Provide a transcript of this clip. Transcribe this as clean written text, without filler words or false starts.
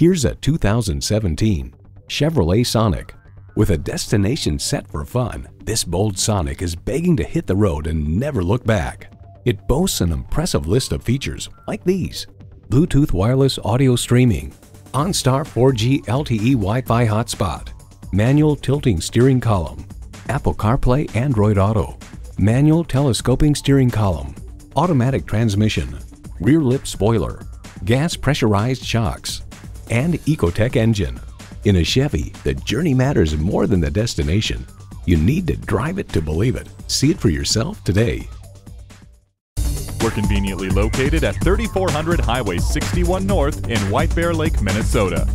Here's a 2017 Chevrolet Sonic. With a destination set for fun, this bold Sonic is begging to hit the road and never look back. It boasts an impressive list of features like these: Bluetooth wireless audio streaming, OnStar 4G LTE Wi-Fi hotspot, manual tilting steering column, Apple CarPlay Android Auto, manual telescoping steering column, automatic transmission, rear lip spoiler, gas pressurized shocks, and Ecotec engine. In a Chevy, the journey matters more than the destination. You need to drive it to believe it. See it for yourself today. We're conveniently located at 3400 Highway 61 North in White-Bear-Lake, Minnesota.